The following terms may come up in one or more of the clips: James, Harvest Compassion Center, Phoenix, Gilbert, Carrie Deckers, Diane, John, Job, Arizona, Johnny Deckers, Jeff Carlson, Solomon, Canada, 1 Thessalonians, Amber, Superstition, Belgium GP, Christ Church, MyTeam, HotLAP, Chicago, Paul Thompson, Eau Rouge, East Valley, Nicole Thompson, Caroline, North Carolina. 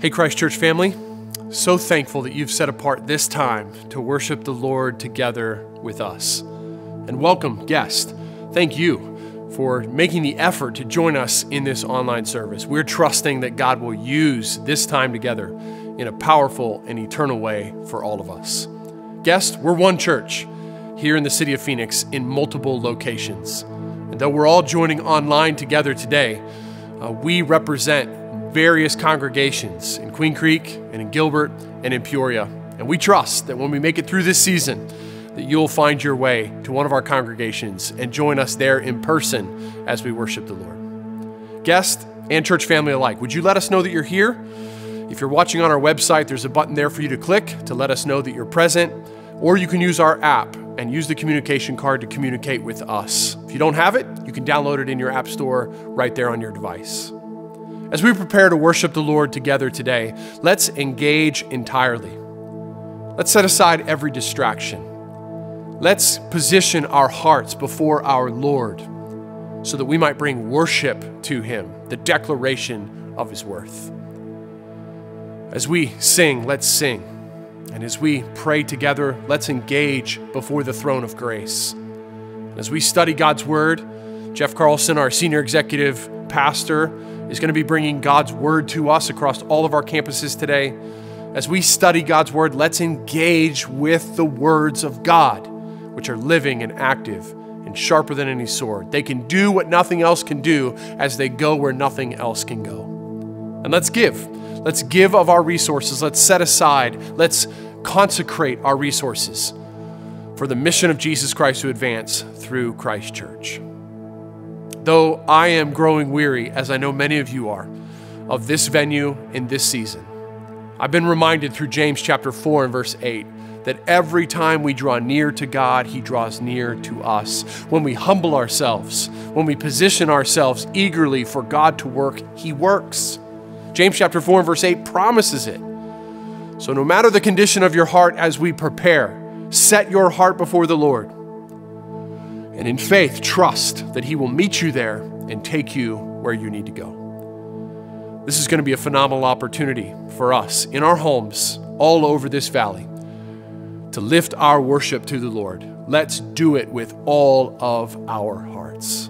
Hey, Christ Church family, so thankful that you've set apart this time to worship the Lord together with us. And welcome, guest. Thank you for making the effort to join us in this online service. We're trusting that God will use this time together in a powerful and eternal way for all of us. Guest, we're one church here in the city of Phoenix in multiple locations. And though we're all joining online together today, we represent various congregations in Queen Creek and in Gilbert and in Peoria. And we trust that when we make it through this season, that you'll find your way to one of our congregations and join us there in person as we worship the Lord. Guest and church family alike, would you let us know that you're here? If you're watching on our website, there's a button there for you to click to let us know that you're present, or you can use our app and use the communication card to communicate with us. If you don't have it, you can download it in your app store right there on your device. As we prepare to worship the Lord together today, let's engage entirely. Let's set aside every distraction. Let's position our hearts before our Lord so that we might bring worship to Him, the declaration of His worth. As we sing, let's sing. And as we pray together, let's engage before the throne of grace. As we study God's Word, Jeff Carlson, our senior executive pastor, is going to be bringing God's Word to us across all of our campuses today. As we study God's Word, let's engage with the words of God, which are living and active and sharper than any sword. They can do what nothing else can do as they go where nothing else can go. And let's give. Let's give of our resources. Let's set aside. Let's consecrate our resources for the mission of Jesus Christ to advance through Christ Church. Though I am growing weary, as I know many of you are, of this venue in this season, I've been reminded through James chapter 4 and verse 8 that every time we draw near to God, He draws near to us. When we humble ourselves, when we position ourselves eagerly for God to work, He works. James chapter 4 and verse 8 promises it. So no matter the condition of your heart as we prepare, set your heart before the Lord. And in faith, trust that He will meet you there and take you where you need to go. This is going to be a phenomenal opportunity for us in our homes all over this valley to lift our worship to the Lord. Let's do it with all of our hearts.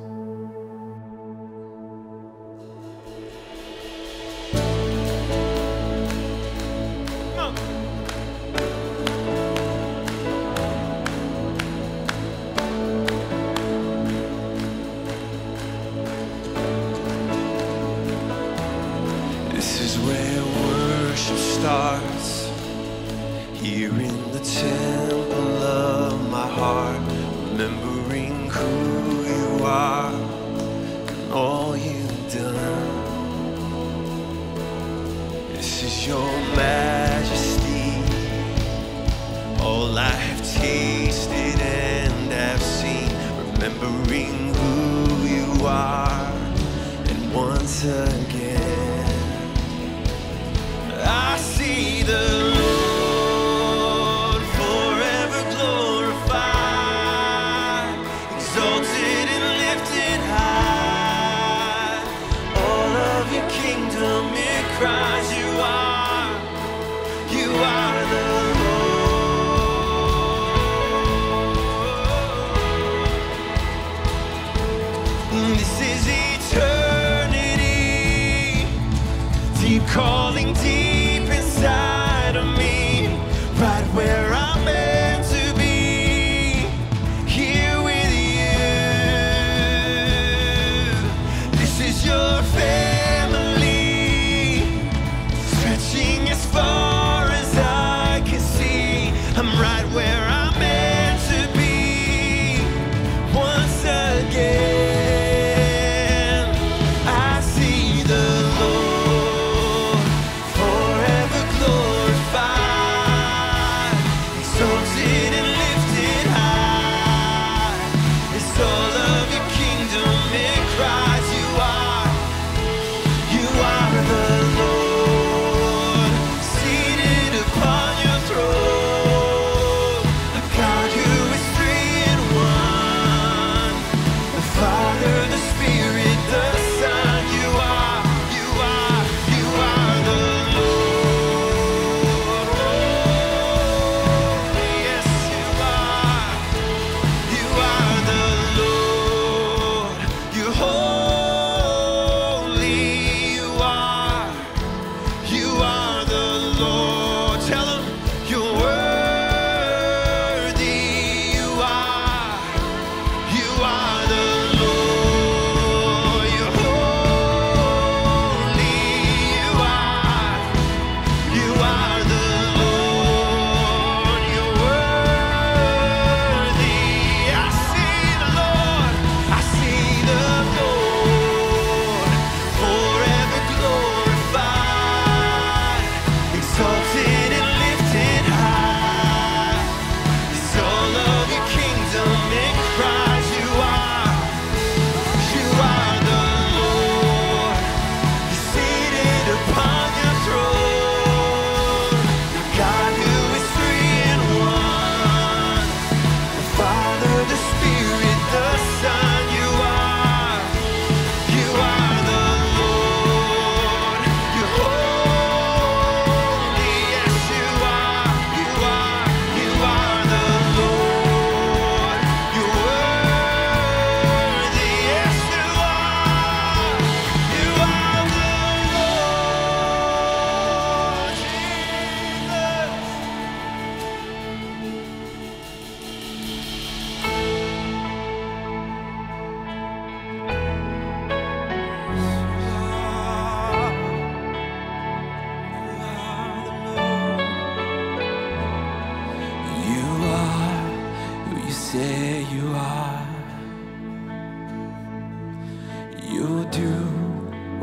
You'll do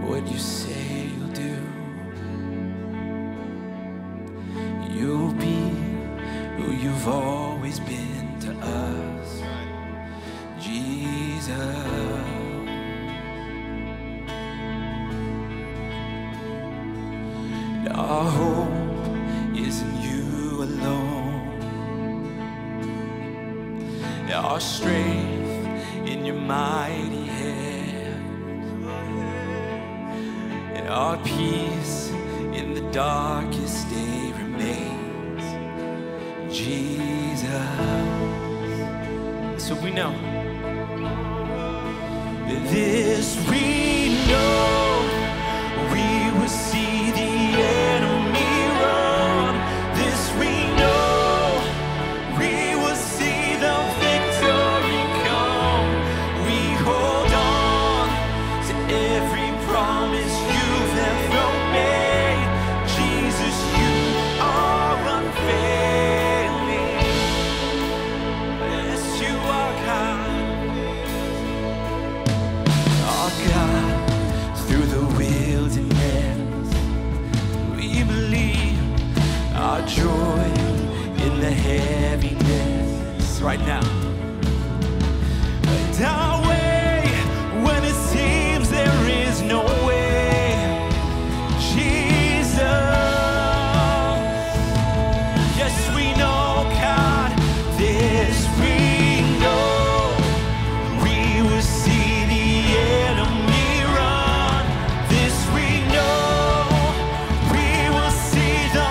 what you say you'll do. You'll be who you've always been to us, Jesus. And our hope is in you alone. And our strength in your mighty hand. Our peace in the darkest day remains, Jesus. So we know. This we know, we will see the enemy run. This we know, we will see the victory come. We hold on to every promise you joy in the heaviness right now. And our way when it seems there is no way, Jesus. Yes, we know, God, this we know. We will see the enemy run. This we know. We will see the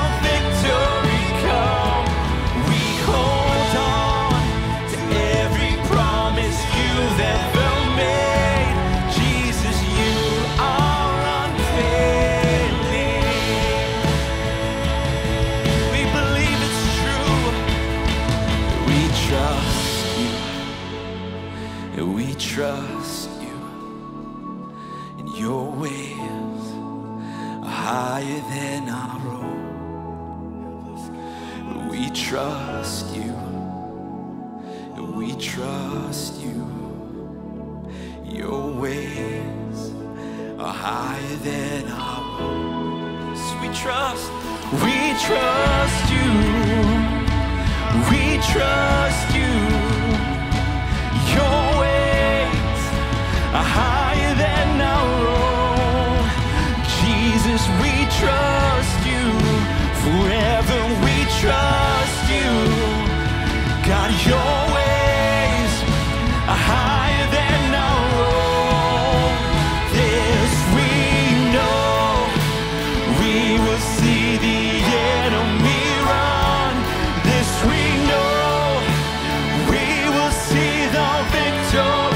trust you, and your ways are higher than our own. We trust you, and we trust you. Your ways are higher than our own. So we trust you, we trust you. Your ways higher than our own, Jesus. We trust you forever. We trust you, God. Your ways are higher than our own. This we know, we will see the enemy run. This we know, we will see the victory.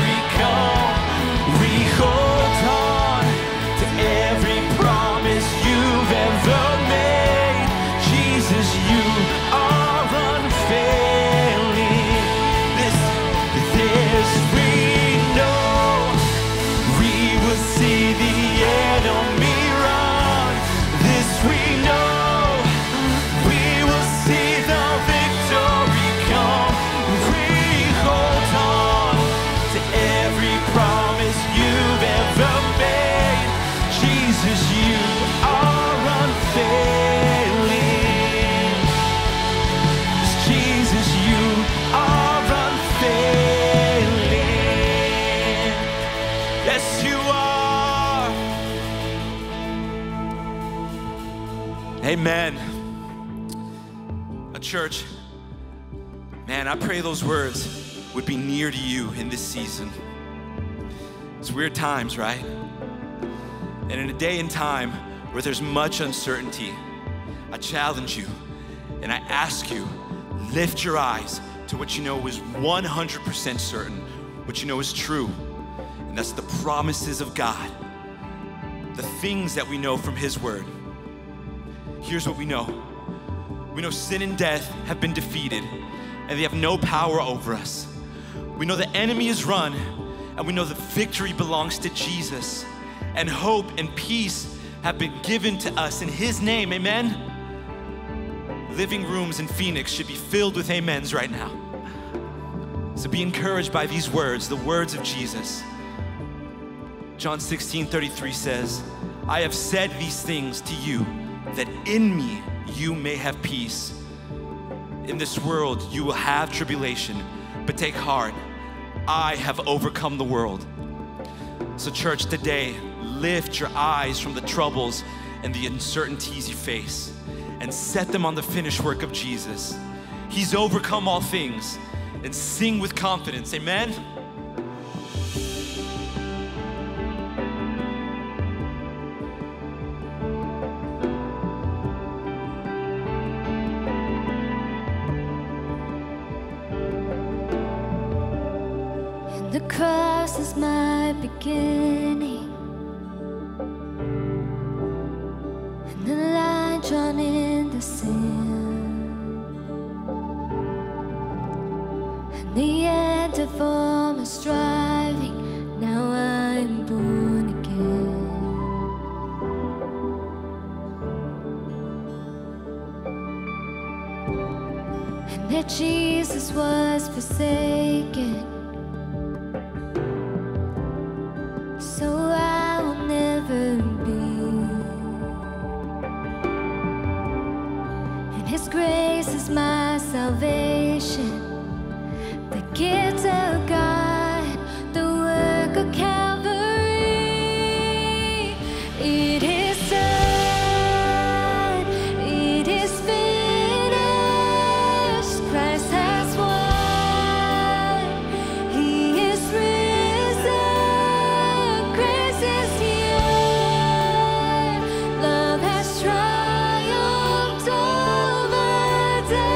Amen. Church, man, I pray those words would be near to you in this season. It's weird times, right? And in a day and time where there's much uncertainty, I challenge you and I ask you, lift your eyes to what you know is 100% certain, what you know is true, and that's the promises of God, the things that we know from His Word. Here's what we know. We know sin and death have been defeated, and they have no power over us. We know the enemy is run, and we know the victory belongs to Jesus. And hope and peace have been given to us in His name, amen? Living rooms in Phoenix should be filled with amens right now. So be encouraged by these words, the words of Jesus. John 16:33 says, I have said these things to you, that in me you may have peace. In this world you will have tribulation, but take heart, I have overcome the world. So church, today, lift your eyes from the troubles and the uncertainties you face and set them on the finished work of Jesus. He's overcome all things, and sing with confidence, amen? The cross is my beginning, and the line drawn in the sand, and the end of all my striving. Now I am born again, and that Jesus was forsaken, the gift of God, the work of Calvary. It is done, it is finished, Christ has won, He is risen, Christ is here, love has triumphed over death.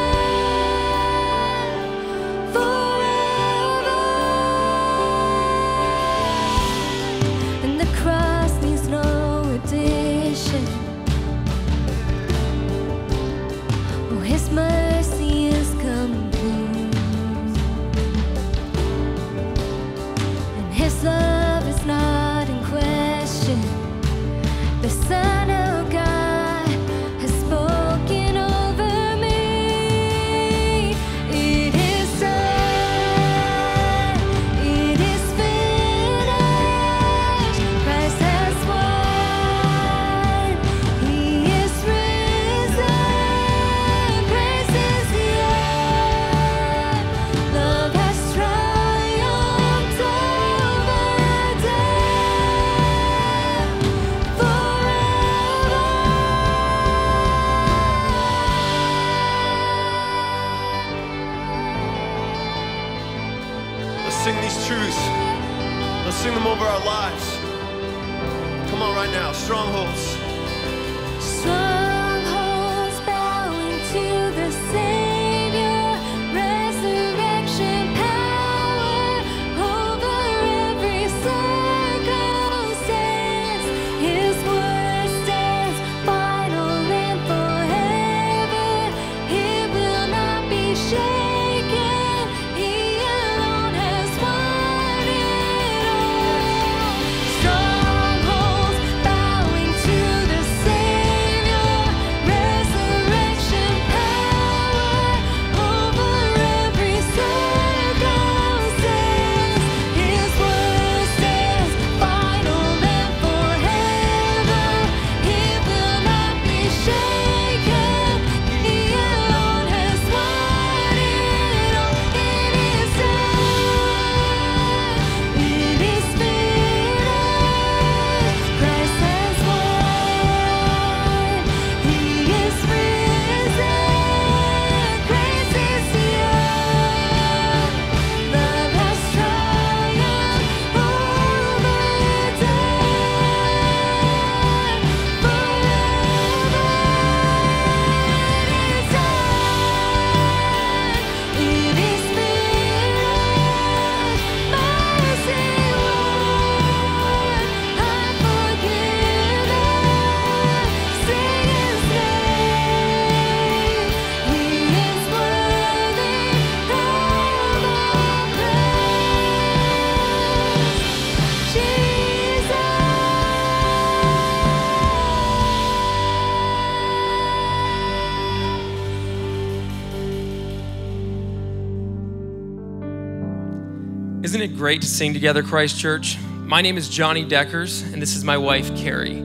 Isn't it great to sing together, Christ Church? My name is Johnny Deckers, and this is my wife, Carrie.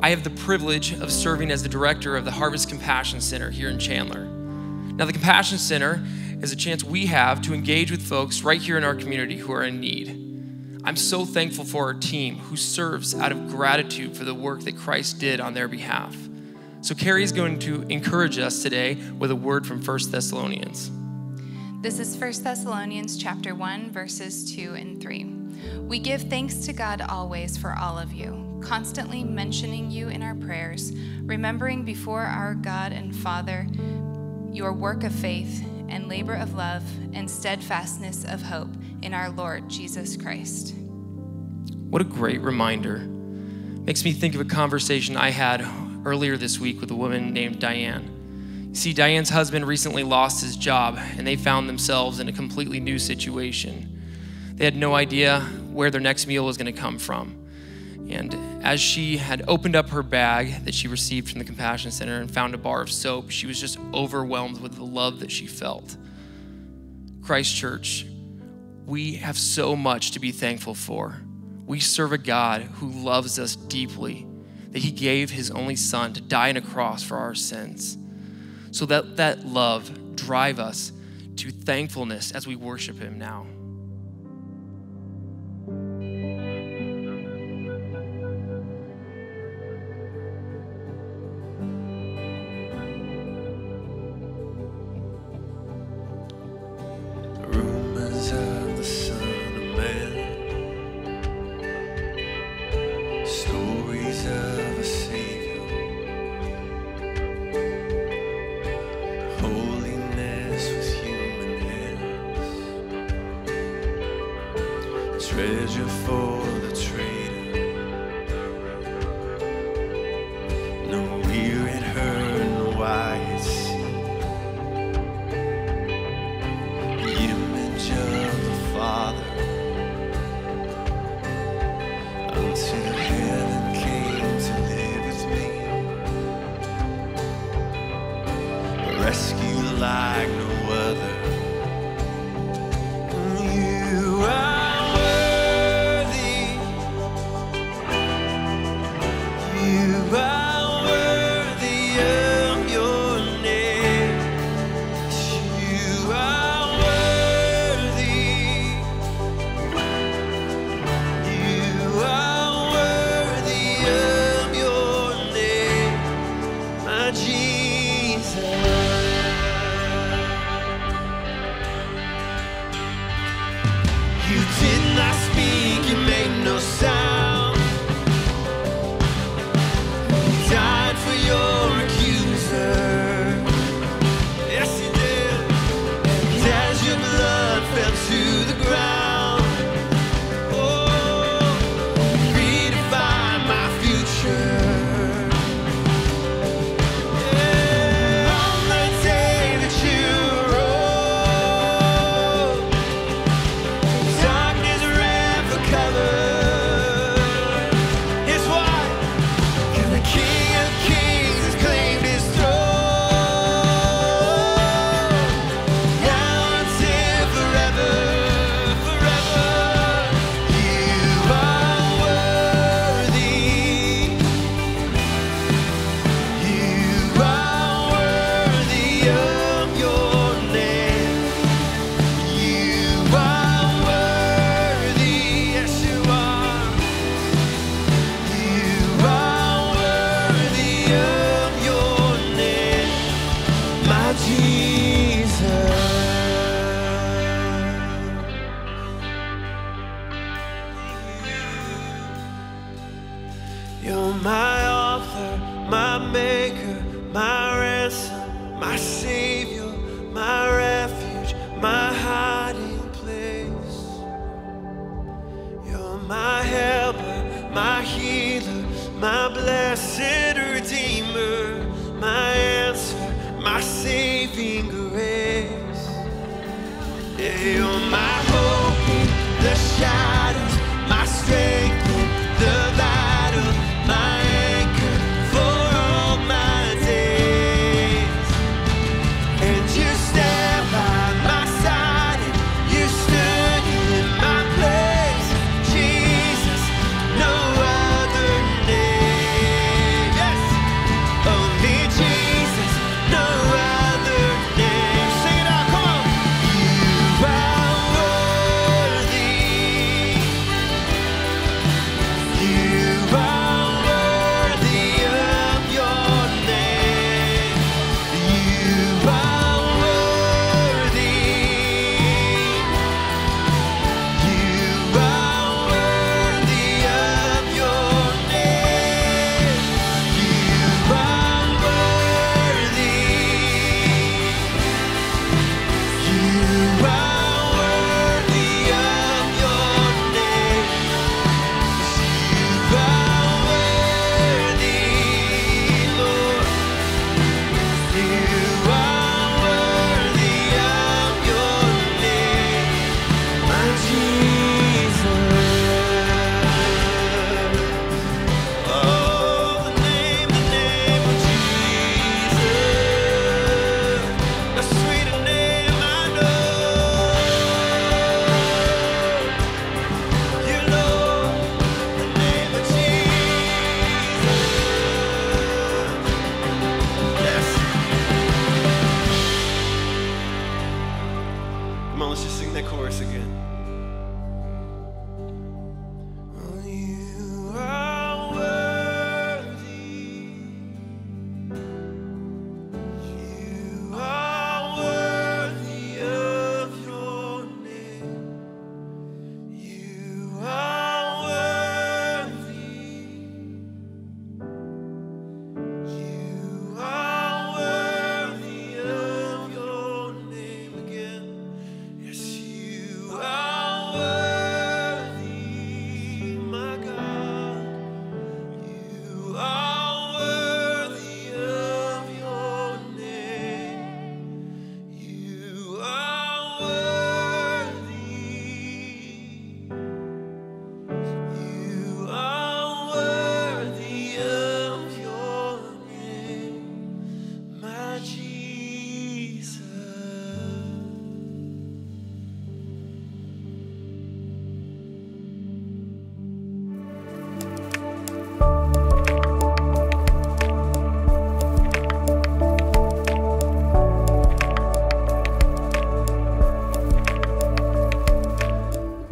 I have the privilege of serving as the director of the Harvest Compassion Center here in Chandler. Now, the Compassion Center is a chance we have to engage with folks right here in our community who are in need. I'm so thankful for our team who serves out of gratitude for the work that Christ did on their behalf. So Carrie is going to encourage us today with a word from 1 Thessalonians. This is 1 Thessalonians chapter 1, verses 2 and 3. We give thanks to God always for all of you, constantly mentioning you in our prayers, remembering before our God and Father your work of faith and labor of love and steadfastness of hope in our Lord Jesus Christ. What a great reminder. Makes me think of a conversation I had earlier this week with a woman named Diane. You see, Diane's husband recently lost his job, and they found themselves in a completely new situation. They had no idea where their next meal was going to come from. And as she had opened up her bag that she received from the Compassion Center and found a bar of soap, she was just overwhelmed with the love that she felt. Christ Church, we have so much to be thankful for. We serve a God who loves us deeply, that he gave his only son to die on a cross for our sins. So that love drive us to thankfulness as we worship him now.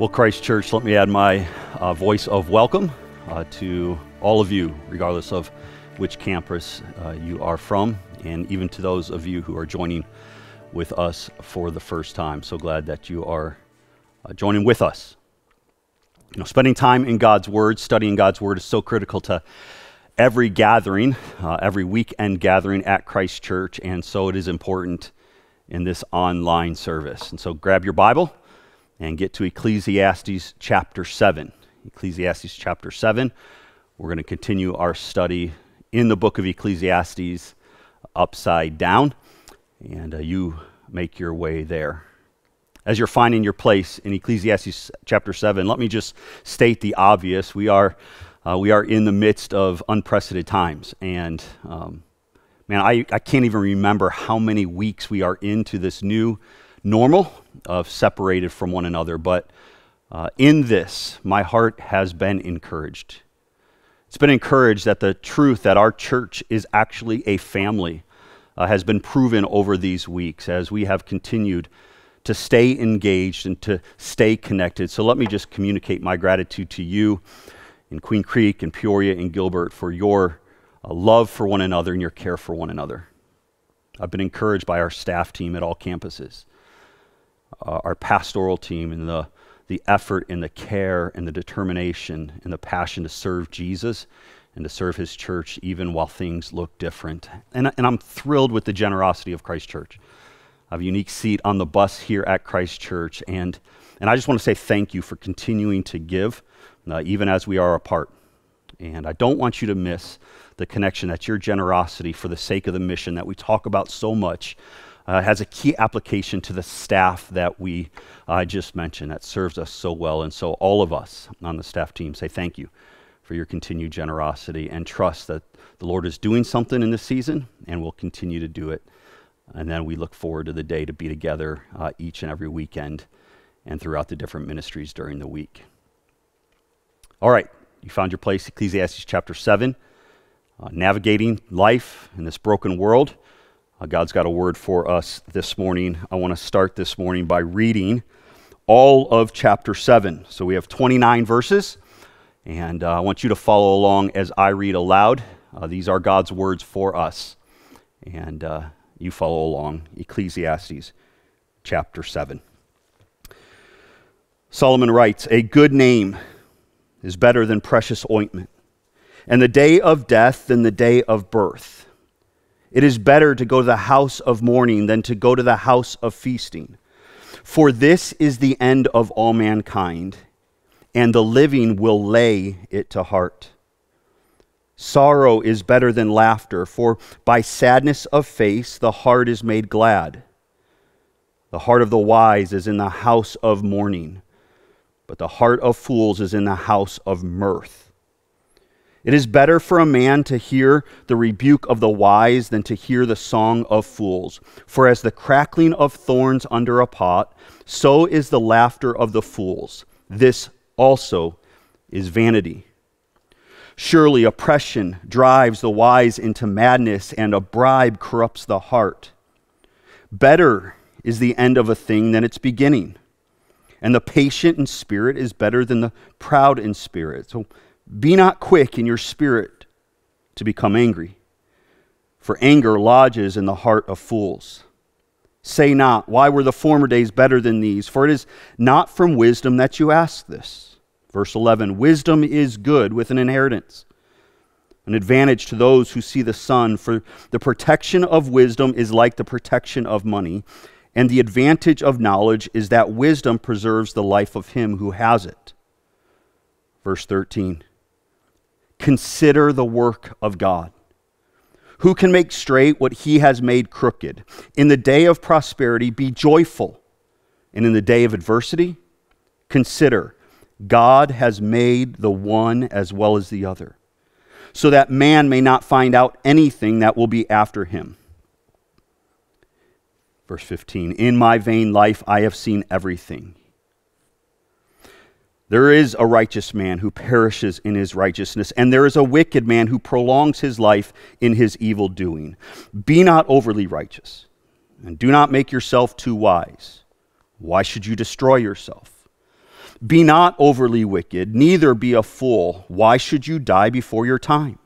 Well, Christ Church, let me add my voice of welcome to all of you, regardless of which campus you are from, and even to those of you who are joining with us for the first time. So glad that you are joining with us. You know, spending time in God's Word, studying God's Word is so critical to every gathering, every weekend gathering at Christ Church, and so it is important in this online service. And so grab your Bible and get to Ecclesiastes chapter 7. Ecclesiastes chapter 7. We're going to continue our study in the book of Ecclesiastes upside down, and you make your way there. As you're finding your place in Ecclesiastes chapter 7, let me just state the obvious. We are in the midst of unprecedented times, and man, I can't even remember how many weeks we are into this new normal of separated from one another, but in this, my heart has been encouraged. It's been encouraged that the truth that our church is actually a family has been proven over these weeks as we have continued to stay engaged and to stay connected. So let me just communicate my gratitude to you in Queen Creek and Peoria and Gilbert for your love for one another and your care for one another. I've been encouraged by our staff team at all campuses, our pastoral team, and the effort and the care and the determination and the passion to serve Jesus and to serve his church even while things look different. And I'm thrilled with the generosity of Christ Church. I have a unique seat on the bus here at Christ Church, and I just want to say thank you for continuing to give even as we are apart. And I don't want you to miss the connection that your generosity for the sake of the mission that we talk about so much has a key application to the staff that I just mentioned that serves us so well. And so all of us on the staff team say thank you for your continued generosity and trust that the Lord is doing something in this season and will continue to do it. And then we look forward to the day to be together each and every weekend and throughout the different ministries during the week. All right, you found your place, Ecclesiastes chapter 7. Navigating life in this broken world. God's got a word for us this morning. I want to start this morning by reading all of chapter 7. So we have 29 verses, and I want you to follow along as I read aloud. These are God's words for us, and you follow along. Ecclesiastes chapter 7. Solomon writes, "A good name is better than precious ointment, and the day of death than the day of birth. It is better to go to the house of mourning than to go to the house of feasting. For this is the end of all mankind, and the living will lay it to heart. Sorrow is better than laughter, for by sadness of face the heart is made glad. The heart of the wise is in the house of mourning, but the heart of fools is in the house of mirth. It is better for a man to hear the rebuke of the wise than to hear the song of fools. For as the crackling of thorns under a pot, so is the laughter of the fools. This also is vanity. Surely oppression drives the wise into madness, and a bribe corrupts the heart. Better is the end of a thing than its beginning, and the patient in spirit is better than the proud in spirit. So be not quick in your spirit to become angry, for anger lodges in the heart of fools. Say not, why were the former days better than these? For it is not from wisdom that you ask this." Verse 11, "Wisdom is good with an inheritance, an advantage to those who see the sun. For the protection of wisdom is like the protection of money, and the advantage of knowledge is that wisdom preserves the life of him who has it." Verse 13, "Consider the work of God. Who can make straight what he has made crooked? In the day of prosperity, be joyful. And in the day of adversity, consider, God has made the one as well as the other, so that man may not find out anything that will be after him." Verse 15, "In my vain life, I have seen everything. There is a righteous man who perishes in his righteousness, and there is a wicked man who prolongs his life in his evil doing. Be not overly righteous, and do not make yourself too wise. Why should you destroy yourself? Be not overly wicked, neither be a fool. Why should you die before your time?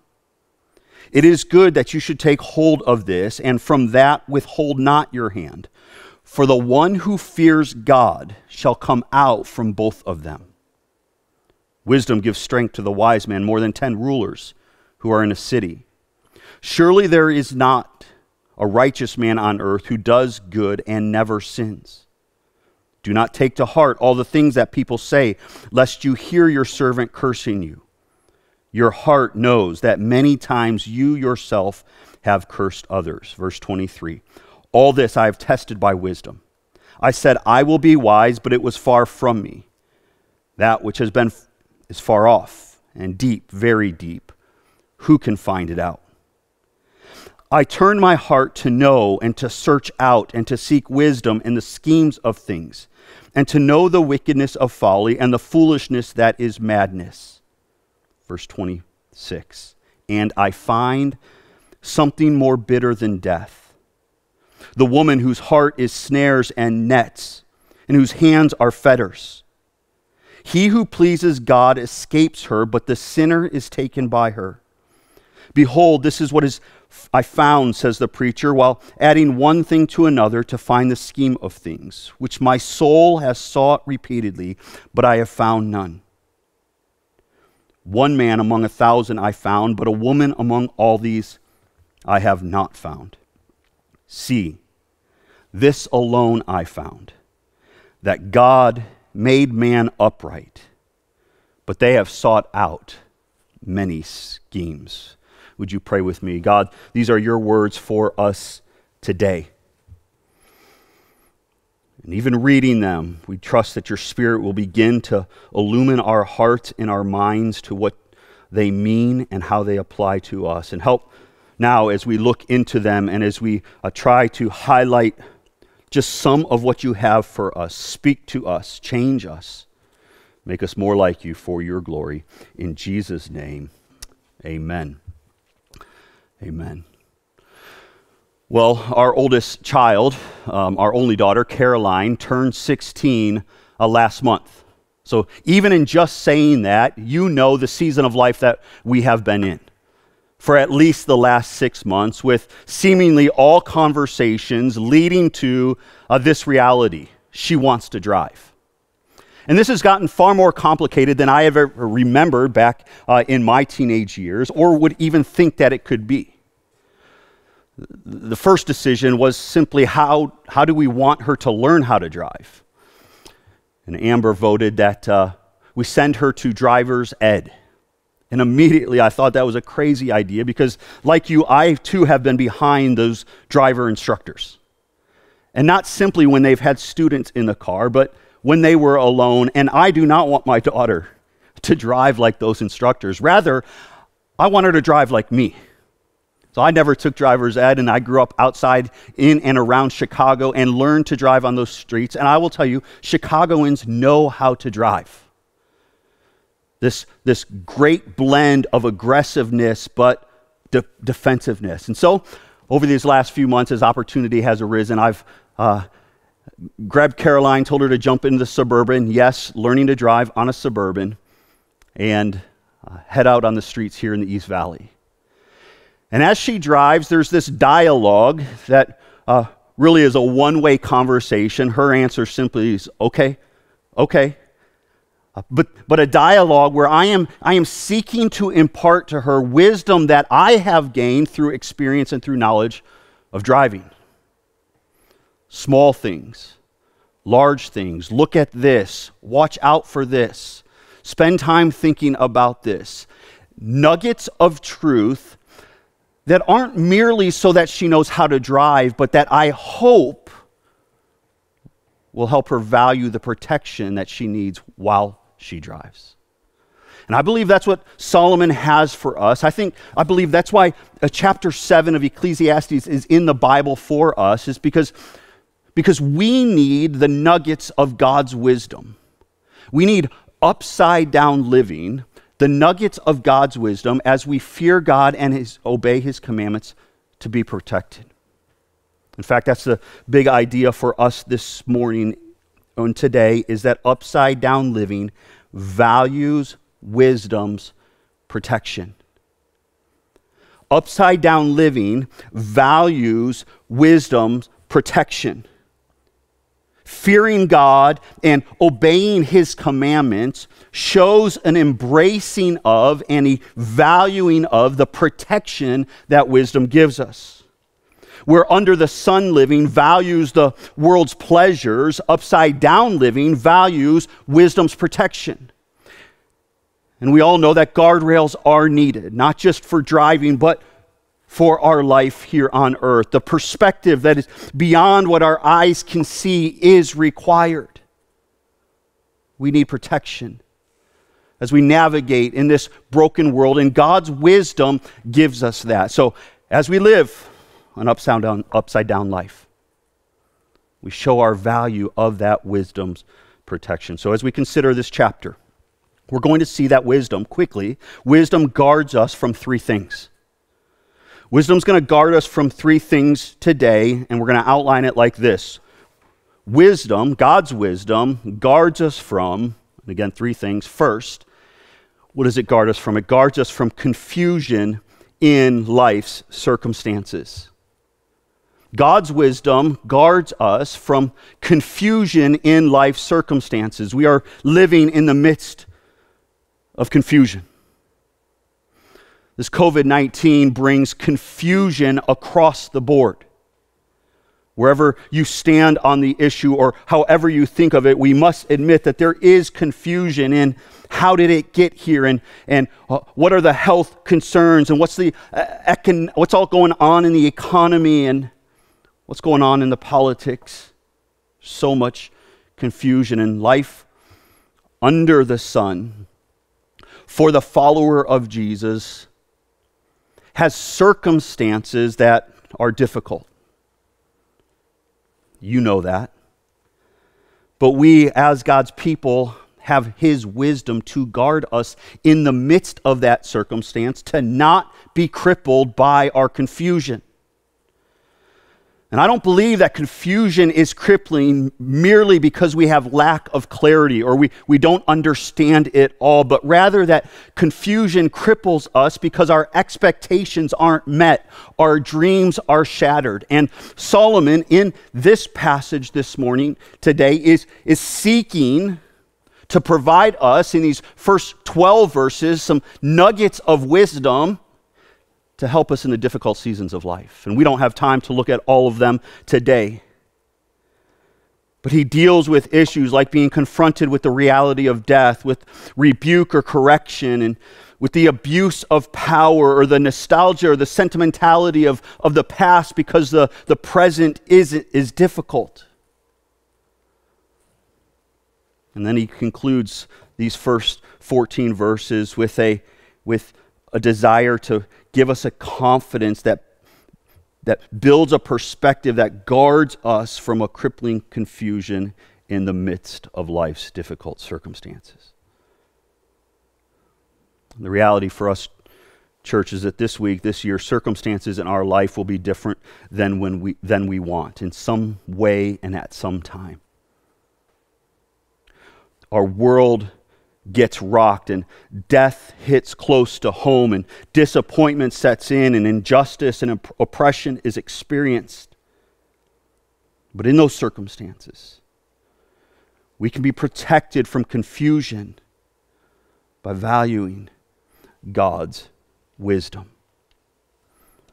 It is good that you should take hold of this, and from that withhold not your hand. For the one who fears God shall come out from both of them. Wisdom gives strength to the wise man more than 10 rulers who are in a city. Surely there is not a righteous man on earth who does good and never sins. Do not take to heart all the things that people say, lest you hear your servant cursing you. Your heart knows that many times you yourself have cursed others. Verse 23, all this I have tested by wisdom. I said, I will be wise, but it was far from me. That which has been is far off and deep, very deep. Who can find it out? I turn my heart to know and to search out and to seek wisdom in the schemes of things and to know the wickedness of folly and the foolishness that is madness. Verse 26, and I find something more bitter than death. The woman whose heart is snares and nets and whose hands are fetters. He who pleases God escapes her, but the sinner is taken by her. Behold, this is what I found, says the preacher, while adding one thing to another to find the scheme of things, which my soul has sought repeatedly, but I have found none. One man among 1,000 I found, but a woman among all these I have not found. See, this alone I found, that God made man upright, but they have sought out many schemes. Would you pray with me? God, these are your words for us today. And even reading them, we trust that your Spirit will begin to illumine our hearts and our minds to what they mean and how they apply to us. And help now as we look into them and as we try to highlight just some of what you have for us. Speak to us, change us, make us more like you for your glory. In Jesus' name, amen. Amen. Well, our oldest child, our only daughter, Caroline, turned 16 last month. So even in just saying that, you know the season of life that we have been in for at least the last 6 months, with seemingly all conversations leading to this reality. She wants to drive. And this has gotten far more complicated than I ever remembered back in my teenage years, or would even think that it could be. The first decision was simply how do we want her to learn how to drive? And Amber voted that we send her to driver's ed. And immediately I thought that was a crazy idea because, like you, I too have been behind those driver instructors. And not simply when they've had students in the car, but when they were alone. And I do not want my daughter to drive like those instructors. Rather, I want her to drive like me. So I never took driver's ed, and I grew up outside in and around Chicago and learned to drive on those streets. And I will tell you, Chicagoans know how to drive. This great blend of aggressiveness, but defensiveness. And so over these last few months, as opportunity has arisen, I've grabbed Caroline, told her to jump into the Suburban. Yes, learning to drive on a Suburban, and head out on the streets here in the East Valley. And as she drives, there's this dialogue that really is a one-way conversation. Her answer simply is, okay, okay. But a dialogue where I am seeking to impart to her wisdom that I have gained through experience and through knowledge of driving. Small things, large things, look at this, watch out for this, spend time thinking about this. Nuggets of truth that aren't merely so that she knows how to drive, but that I hope will help her value the protection that she needs while she drives. And I believe that's what Solomon has for us. I believe that's why chapter 7 of Ecclesiastes is in the Bible for us, is because we need the nuggets of God's wisdom. We need upside-down living, the nuggets of God's wisdom as we fear God and obey his commandments to be protected. In fact, that's the big idea for us this morning on today is that upside down living values wisdom's protection. Upside down living values wisdom's protection. Fearing God and obeying his commandments shows an embracing of and a valuing of the protection that wisdom gives us. Where under the sun living values the world's pleasures, upside down living values wisdom's protection. And we all know that guardrails are needed, not just for driving, but for our life here on earth. The perspective that is beyond what our eyes can see is required. We need protection as we navigate in this broken world, and God's wisdom gives us that. So as we live an upside down life, we show our value of that wisdom's protection. So as we consider this chapter, we're going to see that wisdom quickly. Wisdom guards us from three things. Wisdom's going to guard us from three things today, and we're going to outline it like this. Wisdom, God's wisdom, guards us from, and again, three things. First, what does it guard us from? It guards us from confusion in life's circumstances. God's wisdom guards us from confusion in life's circumstances. We are living in the midst of confusion. This COVID-19 brings confusion across the board. Wherever you stand on the issue or however you think of it, we must admit that there is confusion in how did it get here, and what are the health concerns, and what's all going on in the economy, and what's going on in the politics. So much confusion in life under the sun for the follower of Jesus has circumstances that are difficult. You know that. But we, as God's people, have his wisdom to guard us in the midst of that circumstance, to not be crippled by our confusion. And I don't believe that confusion is crippling merely because we have lack of clarity or we don't understand it all, but rather that confusion cripples us because our expectations aren't met, our dreams are shattered. And Solomon, in this passage this morning, today, is seeking to provide us in these first 12 verses some nuggets of wisdom to help us in the difficult seasons of life. And we don't have time to look at all of them today. But he deals with issues like being confronted with the reality of death, with rebuke or correction, and with the abuse of power or the nostalgia or the sentimentality of the past because the present is difficult. And then he concludes these first 14 verses with a desire to give us a confidence that builds a perspective that guards us from a crippling confusion in the midst of life's difficult circumstances. The reality for us, church, is that this year, circumstances in our life will be different than we want in some way and at some time. Our world gets rocked, and death hits close to home, and disappointment sets in, and injustice and oppression is experienced. But in those circumstances, we can be protected from confusion by valuing God's wisdom.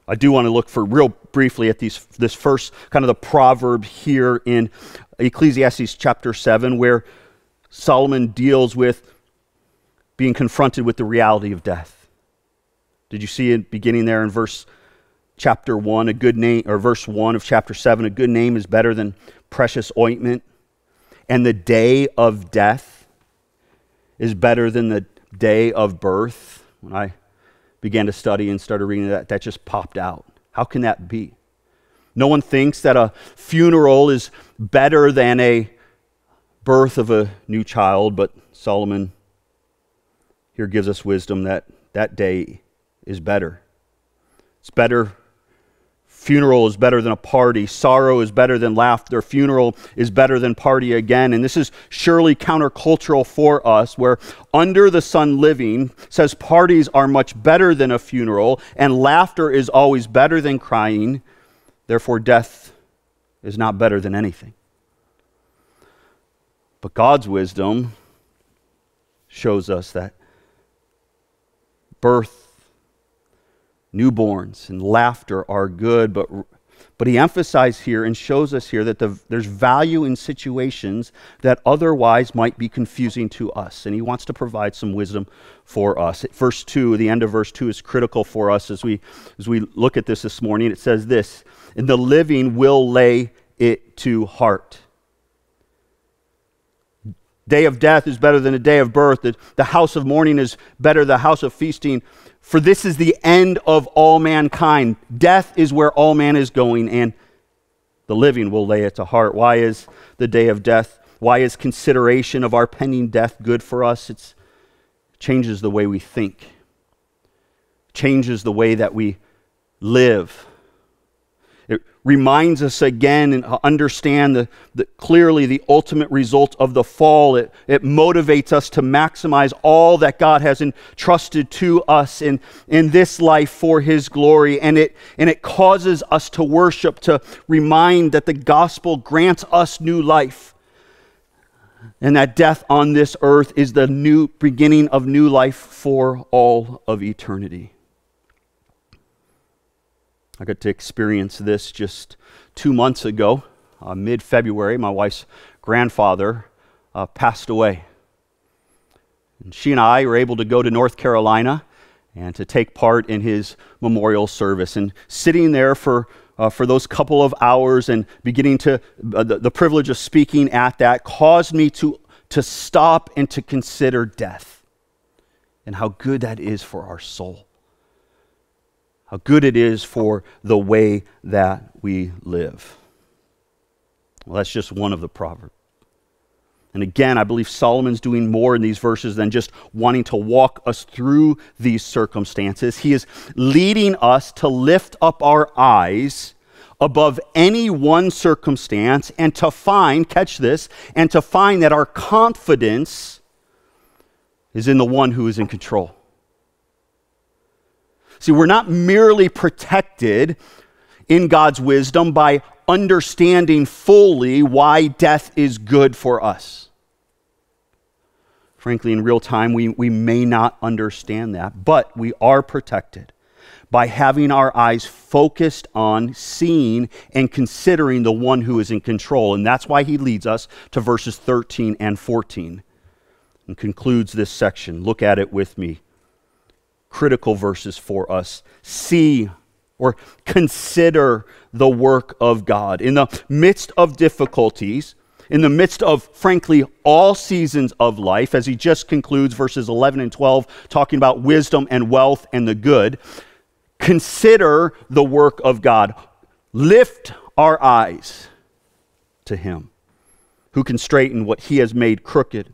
I do want to look for real briefly at this first kind of the proverb here in Ecclesiastes chapter 7, where Solomon deals with being confronted with the reality of death. Did you see it beginning there in verse 1 of chapter 7, a good name is better than precious ointment, and the day of death is better than the day of birth. When I began to study and started reading that just popped out. How can that be? No one thinks that a funeral is better than a birth of a new child, but Solomon here gives us wisdom that that day is better. It's better funeral is better than a party. Sorrow is better than laughter. Funeral is better than party again. And this is surely countercultural for us, where Under the Sun Living says parties are much better than a funeral, and laughter is always better than crying. Therefore, death is not better than anything. But God's wisdom shows us that birth, newborns, and laughter are good, but he emphasizes here and shows us here that there's value in situations that otherwise might be confusing to us, and he wants to provide some wisdom for us. Verse 2, the end of verse 2 is critical for us as we look at this morning. It says this, "And the living will lay it to heart." Day of death is better than a day of birth. The house of mourning is better than the house of feasting. For this is the end of all mankind. Death is where all man is going, and the living will lay it to heart. Why is the day of death, why is consideration of our pending death good for us? It changes the way we think, changes the way that we live. It reminds us again and understand clearly the ultimate result of the fall. It motivates us to maximize all that God has entrusted to us in this life for His glory. And it causes us to worship, to remind that the gospel grants us new life, and that death on this earth is the new beginning of new life for all of eternity. I got to experience this just 2 months ago, mid-February. My wife's grandfather passed away. And she and I were able to go to North Carolina and to take part in his memorial service. And sitting there for those couple of hours and beginning to, the privilege of speaking at that caused me to stop and to consider death and how good that is for our soul. How good it is for the way that we live. Well, that's just one of the proverbs. And again, I believe Solomon's doing more in these verses than just wanting to walk us through these circumstances. He is leading us to lift up our eyes above any one circumstance and to find, catch this, and to find that our confidence is in the one who is in control. See, we're not merely protected in God's wisdom by understanding fully why death is good for us. Frankly, in real time, we may not understand that, but we are protected by having our eyes focused on seeing and considering the one who is in control. And that's why he leads us to verses 13 and 14 and concludes this section. Look at it with me. Critical verses for us. See or consider the work of God. In the midst of difficulties, in the midst of, frankly, all seasons of life, as he just concludes verses 11 and 12, talking about wisdom and wealth and the good, consider the work of God. Lift our eyes to him who can straighten what he has made crooked.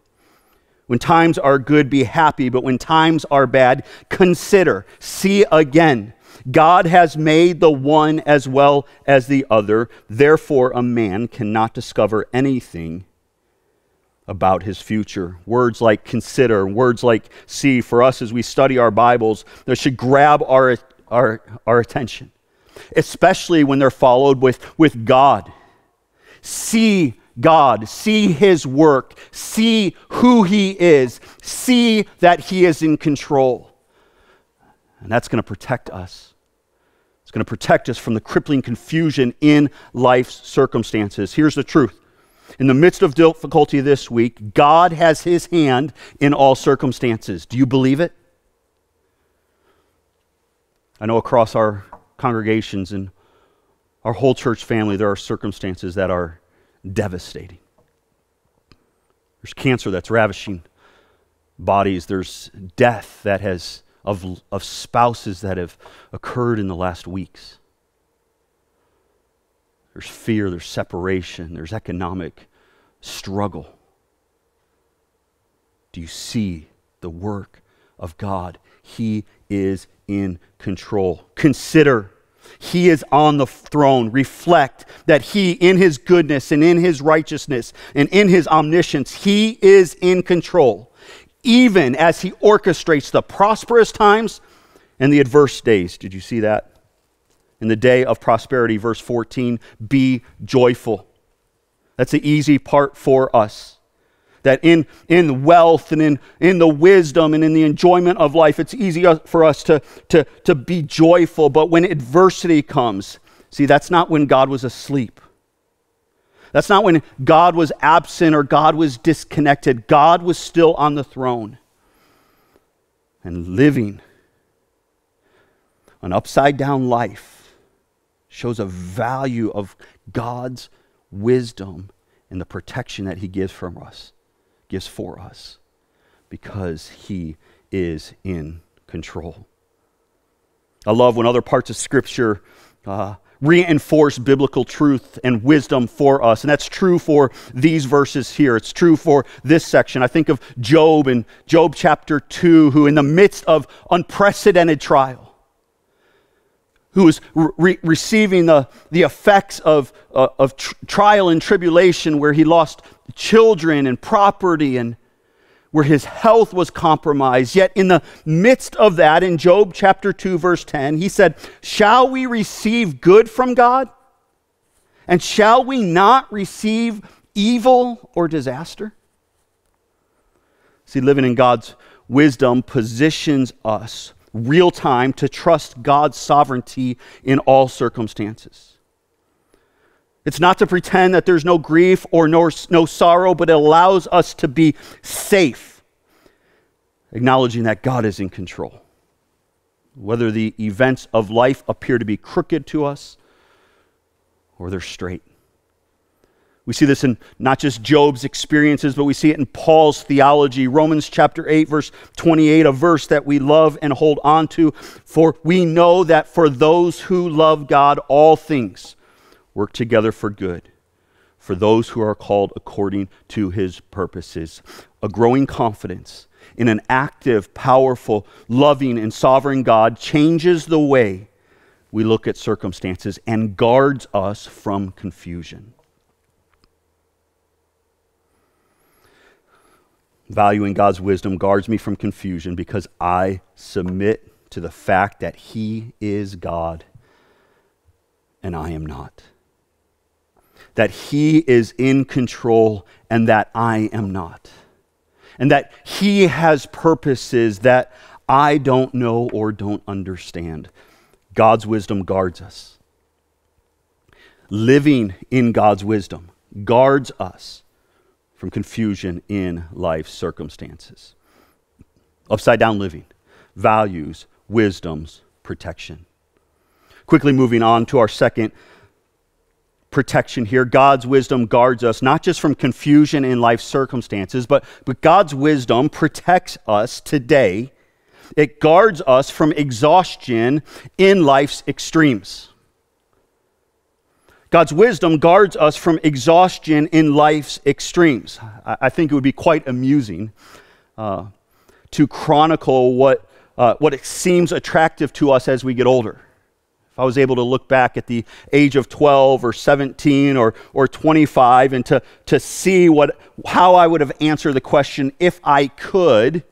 When times are good, be happy, but when times are bad, consider, see again. God has made the one as well as the other. Therefore, a man cannot discover anything about his future. Words like consider, words like see, for us as we study our Bibles, they should grab our attention, especially when they're followed with God. See God, see his work, see who he is, see that he is in control. And that's going to protect us. It's going to protect us from the crippling confusion in life's circumstances. Here's the truth. In the midst of difficulty this week, God has his hand in all circumstances. Do you believe it? I know across our congregations and our whole church family, there are circumstances that are devastating. There's cancer that's ravishing bodies. There's death that has of spouses that have occurred in the last weeks. There's fear, there's separation, there's economic struggle. Do you see the work of God? He is in control. Consider He is on the throne. Reflect that he, in his goodness and in his righteousness and in his omniscience, he is in control, even as he orchestrates the prosperous times and the adverse days. Did you see that? In the day of prosperity, verse 14, be joyful. That's the easy part for us. That in wealth and in the wisdom and in the enjoyment of life, it's easy for us to be joyful. But when adversity comes, see, that's not when God was asleep. That's not when God was absent or God was disconnected. God was still on the throne and living. An upside-down life shows a value of God's wisdom and the protection that he gives from us, gives for us, because he is in control. I love when other parts of Scripture reinforce biblical truth and wisdom for us, and that's true for these verses here. It's true for this section. I think of Job in Job chapter 2, who in the midst of unprecedented trial, who is receiving the effects of trial and tribulation, where he lost children and property and where his health was compromised. Yet in the midst of that, in Job chapter 2, verse 10, he said, "Shall we receive good from God? And shall we not receive evil or disaster?" See, living in God's wisdom positions us real time to trust God's sovereignty in all circumstances. It's not to pretend that there's no grief or no sorrow, but it allows us to be safe, acknowledging that God is in control. Whether the events of life appear to be crooked to us or they're straight. We see this in not just Job's experiences, but we see it in Paul's theology. Romans chapter 8, verse 28, a verse that we love and hold on to. For we know that for those who love God, all things work together for good, for those who are called according to his purposes. A growing confidence in an active, powerful, loving, and sovereign God changes the way we look at circumstances and guards us from confusion. Valuing God's wisdom guards me from confusion because I submit to the fact that he is God and I am not. That he is in control and that I am not. And that he has purposes that I don't know or don't understand. God's wisdom guards us. Living in God's wisdom guards us from confusion in life circumstances. Upside down living values wisdom's protection. Quickly moving on to our second protection here. God's wisdom guards us not just from confusion in life circumstances, but God's wisdom protects us today. It guards us from exhaustion in life's extremes. God's wisdom guards us from exhaustion in life's extremes. I think it would be quite amusing to chronicle what it seems attractive to us as we get older. If I was able to look back at the age of 12 or 17 or 25 and to see how I would have answered the question, if I could,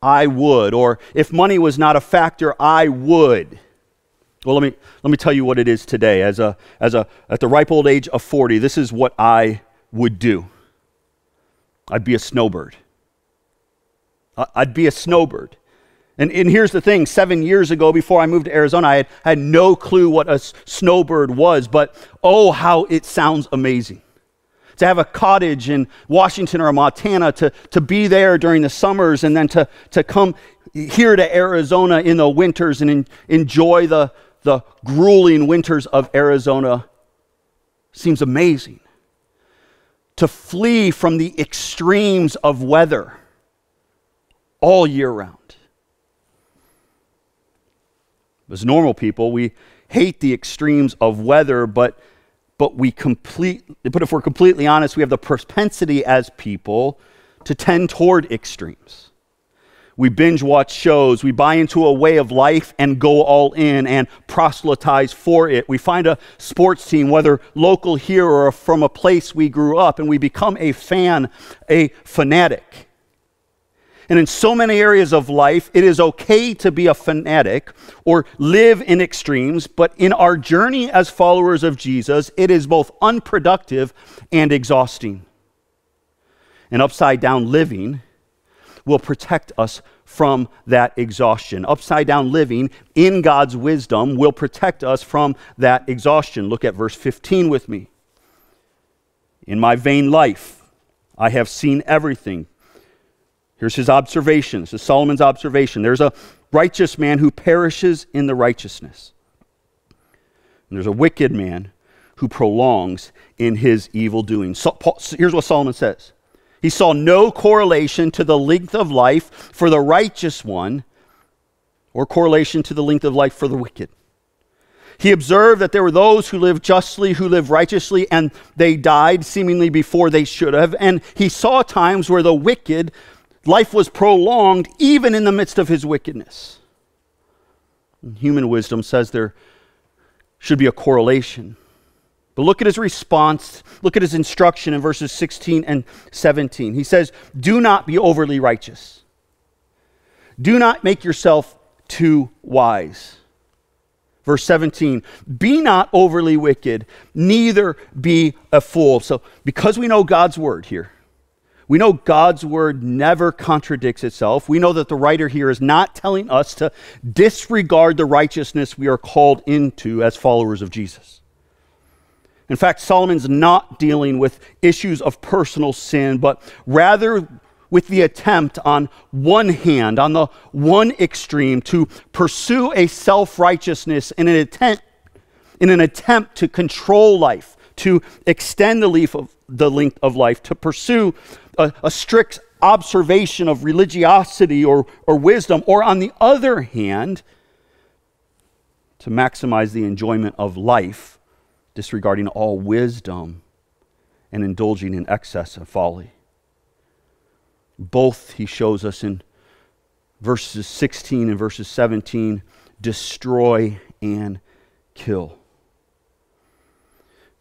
I would, or if money was not a factor, I would. Well, let me tell you what it is today. At the ripe old age of 40, this is what I would do. I'd be a snowbird. I'd be a snowbird. And here's the thing, 7 years ago, before I moved to Arizona, I had no clue what a snowbird was, but oh, how it sounds amazing. To have a cottage in Washington or Montana, to be there during the summers, and then to come here to Arizona in the winters and enjoy the grueling winters of Arizona seems amazing. To flee from the extremes of weather all year round. As normal people, we hate the extremes of weather, but if we're completely honest, we have the propensity as people to tend toward extremes. We binge watch shows. We buy into a way of life and go all in and proselytize for it. We find a sports team, whether local here or from a place we grew up, and we become a fan, a fanatic. And in so many areas of life, it is okay to be a fanatic or live in extremes, but in our journey as followers of Jesus, it is both unproductive and exhausting. And upside-down living will protect us from that exhaustion. Upside-down living in God's wisdom will protect us from that exhaustion. Look at verse 15 with me. In my vain life, I have seen everything. Here's his observation. This is Solomon's observation. There's a righteous man who perishes in the righteousness. And there's a wicked man who prolongs in his evil doing. So, here's what Solomon says. He saw no correlation to the length of life for the righteous one or correlation to the length of life for the wicked. He observed that there were those who lived justly, who lived righteously, and they died seemingly before they should have. And he saw times where the wicked life was prolonged even in the midst of his wickedness. And human wisdom says there should be a correlation. But look at his response, look at his instruction in verses 16 and 17. He says, do not be overly righteous. Do not make yourself too wise. Verse 17, be not overly wicked, neither be a fool. So because we know God's word here, we know God's word never contradicts itself. We know that the writer here is not telling us to disregard the righteousness we are called into as followers of Jesus. In fact, Solomon's not dealing with issues of personal sin, but rather with the attempt on one hand, on the one extreme, to pursue a self-righteousness in an attempt to control life, to extend the length of life, to pursue a strict observation of religiosity or wisdom, or on the other hand, to maximize the enjoyment of life, disregarding all wisdom and indulging in excess and folly. Both, he shows us in verses 16 and verses 17, destroy and kill.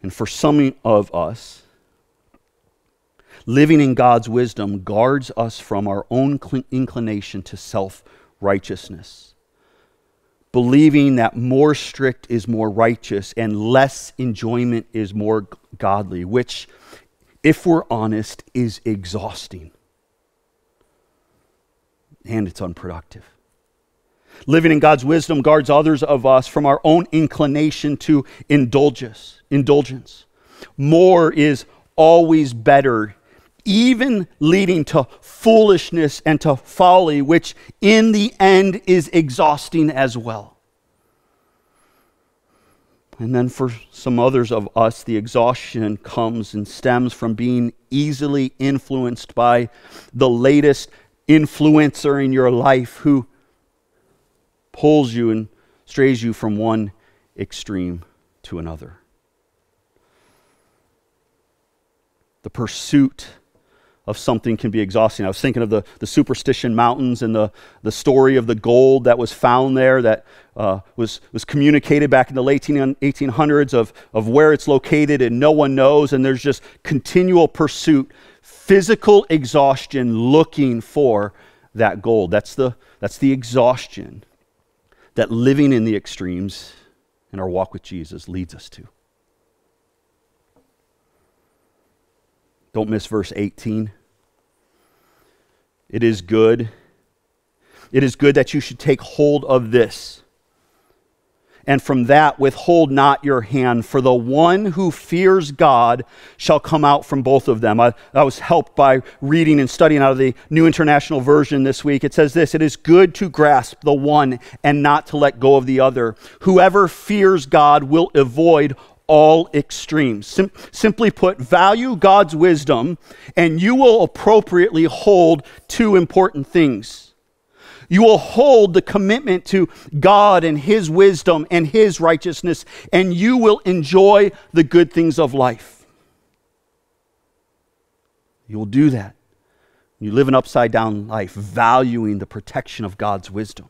And for some of us, living in God's wisdom guards us from our own inclination to self-righteousness, believing that more strict is more righteous and less enjoyment is more godly, which, if we're honest, is exhausting. And it's unproductive. Living in God's wisdom guards others of us from our own inclination to indulgence. More is always better, even leading to foolishness and to folly, which in the end is exhausting as well. And then for some others of us, the exhaustion comes and stems from being easily influenced by the latest influencer in your life who pulls you and strays you from one extreme to another. The pursuit of something can be exhausting. I was thinking of the Superstition Mountains and the story of the gold that was found there that was communicated back in the late 1800s of where it's located, and no one knows, and there's just continual pursuit, physical exhaustion looking for that gold. That's the exhaustion that living in the extremes in our walk with Jesus leads us to. Don't miss verse 18. It is good that you should take hold of this. And from that withhold not your hand, for the one who fears God shall come out from both of them. I was helped by reading and studying out of the New International Version this week. It says this, it is good to grasp the one and not to let go of the other. Whoever fears God will avoid all extremes. Simply put, value God's wisdom and you will appropriately hold two important things. You will hold the commitment to God and His wisdom and His righteousness, and you will enjoy the good things of life. You'll do that You live an upside-down life, valuing the protection of God's wisdom.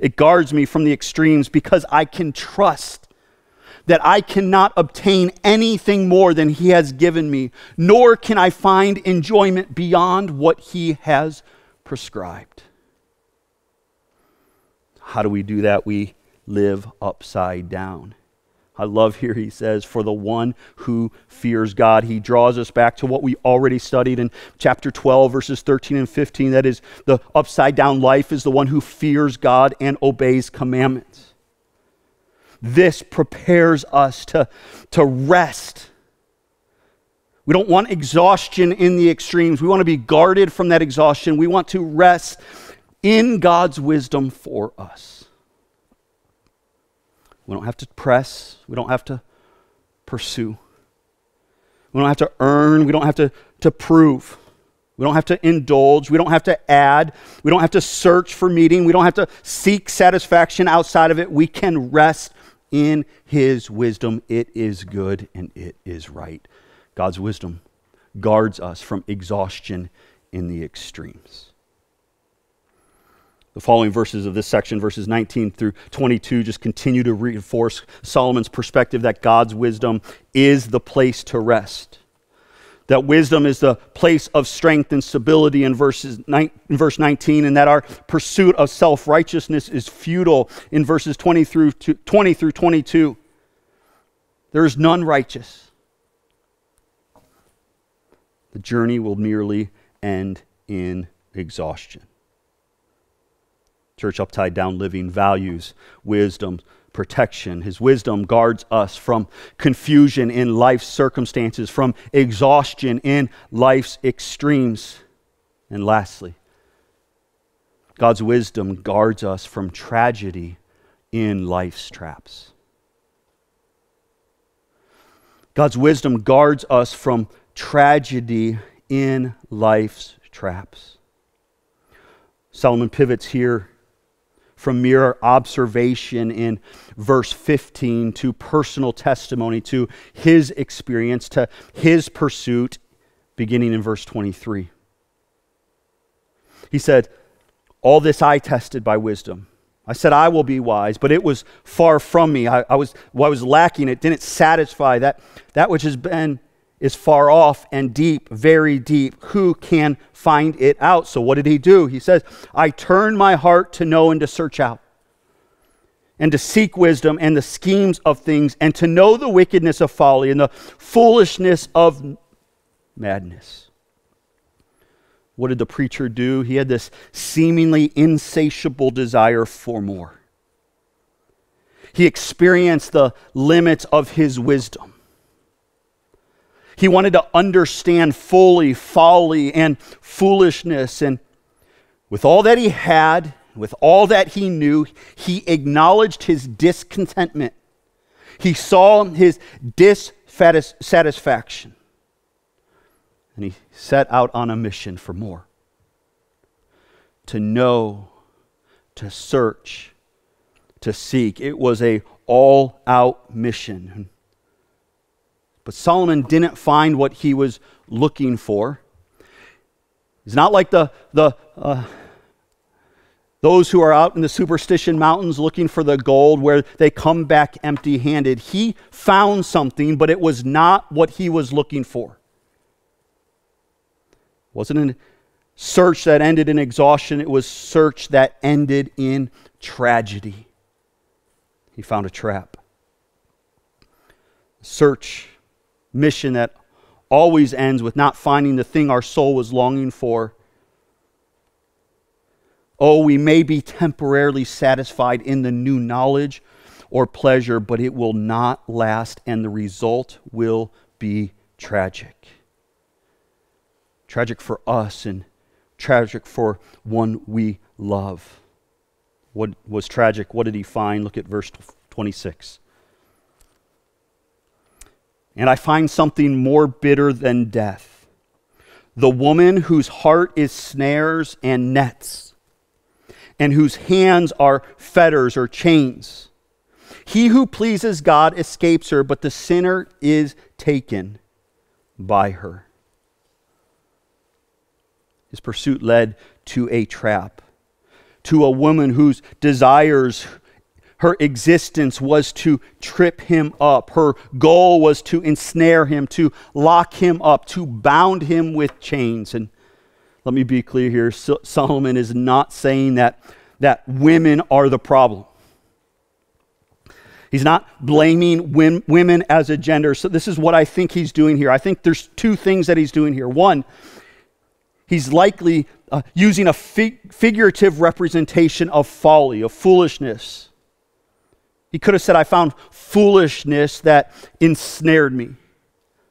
It guards me from the extremes because I can trust that I cannot obtain anything more than He has given me, nor can I find enjoyment beyond what He has prescribed. How do we do that? We live upside down. I love here he says, for the one who fears God. He draws us back to what we already studied in chapter 12, verses 13 and 15. That is, the upside down life is the one who fears God and obeys commandments. This prepares us to rest. We don't want exhaustion in the extremes. We want to be guarded from that exhaustion. We want to rest in God's wisdom for us. We don't have to press. We don't have to pursue. We don't have to earn. We don't have to prove. We don't have to indulge. We don't have to add. We don't have to search for meaning. We don't have to seek satisfaction outside of it. We can rest in His wisdom. It is good and it is right. God's wisdom guards us from exhaustion in the extremes. The following verses of this section, verses 19 through 22, just continue to reinforce Solomon's perspective that God's wisdom is the place to rest. That wisdom is the place of strength and stability in verse 19, and that our pursuit of self-righteousness is futile in verses 20 through 22. There is none righteous. The journey will merely end in exhaustion. Church upside down living values wisdom, protection. His wisdom guards us from confusion in life's circumstances, from exhaustion in life's extremes. And lastly, God's wisdom guards us from tragedy in life's traps. God's wisdom guards us from tragedy in life's traps. Solomon pivots here from mere observation in verse 15 to personal testimony, to his experience, to his pursuit, beginning in verse 23. He said, all this I tested by wisdom. I said, I will be wise, but it was far from me. I was lacking. It didn't satisfy. That which has been is far off and deep, very deep. Who can find it out? So what did he do? He says, I turned my heart to know and to search out, and to seek wisdom and the schemes of things, and to know the wickedness of folly and the foolishness of madness. What did the preacher do? He had this seemingly insatiable desire for more. He experienced the limits of his wisdom. He wanted to understand fully folly and foolishness. And with all that he had, with all that he knew, he acknowledged his discontentment. He saw his dissatisfaction. And he set out on a mission for more. To know, to search, to seek. It was an all-out mission. But Solomon didn't find what he was looking for. It's not like those who are out in the Superstition mountains looking for the gold, where they come back empty-handed. He found something, but it was not what he was looking for. It wasn't a search that ended in exhaustion. It was search that ended in tragedy. He found a trap. Search. Mission that always ends with not finding the thing our soul was longing for. Oh, we may be temporarily satisfied in the new knowledge or pleasure, but it will not last, and the result will be tragic. Tragic for us and tragic for one we love. What was tragic? What did he find? Look at verse 26. And I find something more bitter than death. The woman whose heart is snares and nets, and whose hands are fetters or chains. He who pleases God escapes her, but the sinner is taken by her. His pursuit led to a trap, to a woman whose desires, her existence was to trip him up. Her goal was to ensnare him, to lock him up, to bound him with chains. And let me be clear here, Solomon is not saying that women are the problem. He's not blaming women as a gender. So this is what I think he's doing here. I think there's two things that he's doing here. One, he's likely using a figurative representation of folly, of foolishness. He could have said, I found foolishness that ensnared me.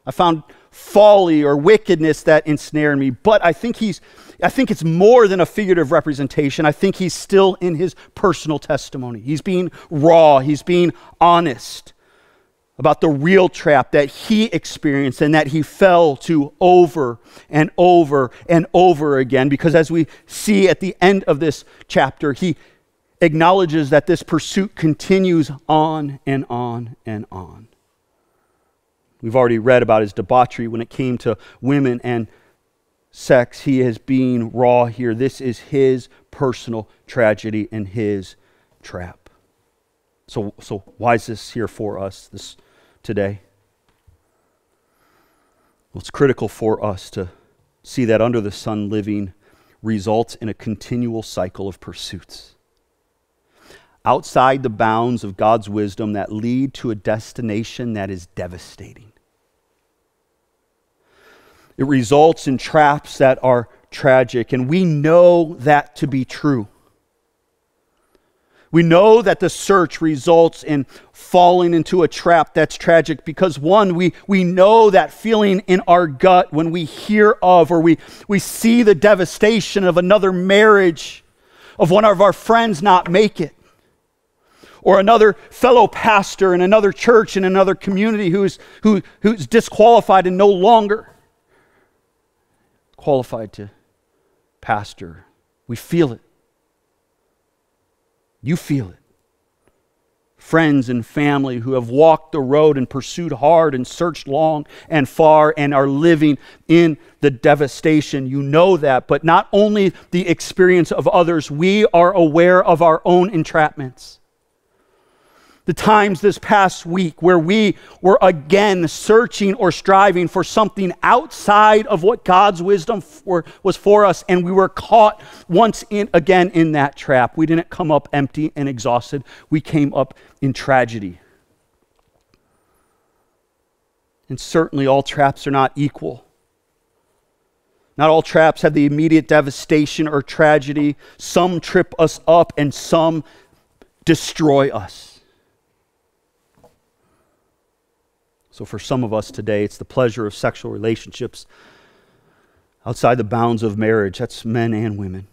I found folly or wickedness that ensnared me. But I think it's more than a figurative representation. I think he's still in his personal testimony. He's being raw. He's being honest about the real trap that he experienced and that he fell to over and over and over again. Because as we see at the end of this chapter, he acknowledges that this pursuit continues on and on and on. We've already read about his debauchery when it came to women and sex. He is being raw here. This is his personal tragedy and his trap. So why is this here for us today? Well, it's critical for us to see that under the sun living results in a continual cycle of pursuits outside the bounds of God's wisdom that lead to a destination that is devastating. It results in traps that are tragic, and we know that to be true. We know that the search results in falling into a trap that's tragic because, one, we know that feeling in our gut when we hear of or we see the devastation of another marriage, of one of our friends not make it, or another fellow pastor in another church in another community who's disqualified and no longer qualified to pastor. We feel it. You feel it. Friends and family who have walked the road and pursued hard and searched long and far and are living in the devastation. You know that, but not only the experience of others, we are aware of our own entrapments. The times this past week where we were again searching or striving for something outside of what God's wisdom was for us, and we were caught again in that trap. We didn't come up empty and exhausted. We came up in tragedy. And certainly all traps are not equal. Not all traps have the immediate devastation or tragedy. Some trip us up and some destroy us. So for some of us today, it's the pleasure of sexual relationships outside the bounds of marriage. That's men and women.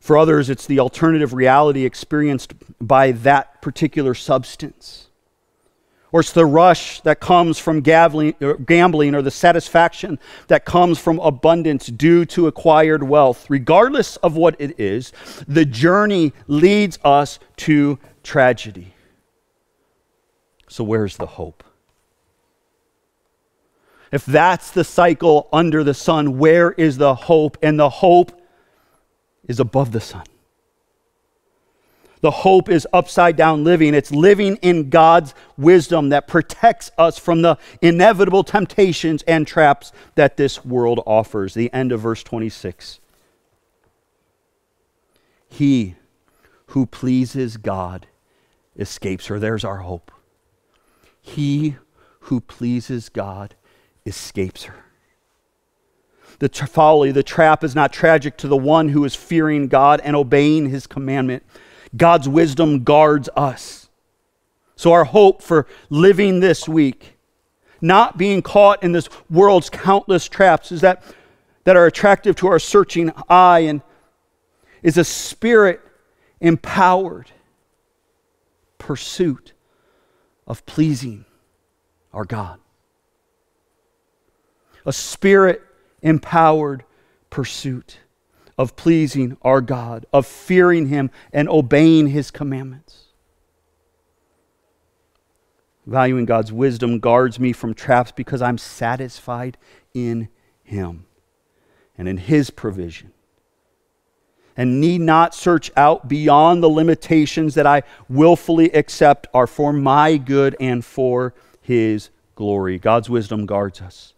For others, it's the alternative reality experienced by that particular substance. Or it's the rush that comes from gambling or the satisfaction that comes from abundance due to acquired wealth. Regardless of what it is, the journey leads us to tragedy. So where's the hope? If that's the cycle under the sun, where is the hope? And the hope is above the sun. The hope is upside down living. It's living in God's wisdom that protects us from the inevitable temptations and traps that this world offers. The end of verse 26. He who pleases God escapes her. There's our hope. He who pleases God escapes her. The folly, the trap is not tragic to the one who is fearing God and obeying his commandment. God's wisdom guards us. So our hope for living this week, not being caught in this world's countless traps is that are attractive to our searching eye and is a spirit-empowered pursuit of pleasing our God. A spirit-empowered pursuit of pleasing our God, of fearing Him and obeying His commandments. Valuing God's wisdom guards me from traps because I'm satisfied in Him. and in His provision, and need not search out beyond the limitations that I willfully accept are for my good and for His glory. God's wisdom guards us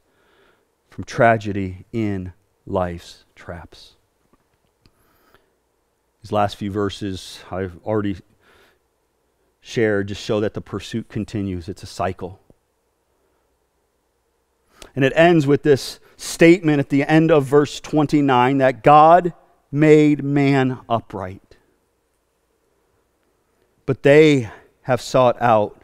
from tragedy in life's traps. These last few verses I've already shared just show that the pursuit continues. It's a cycle. And it ends with this statement at the end of verse 29 that God made man upright, but they have sought out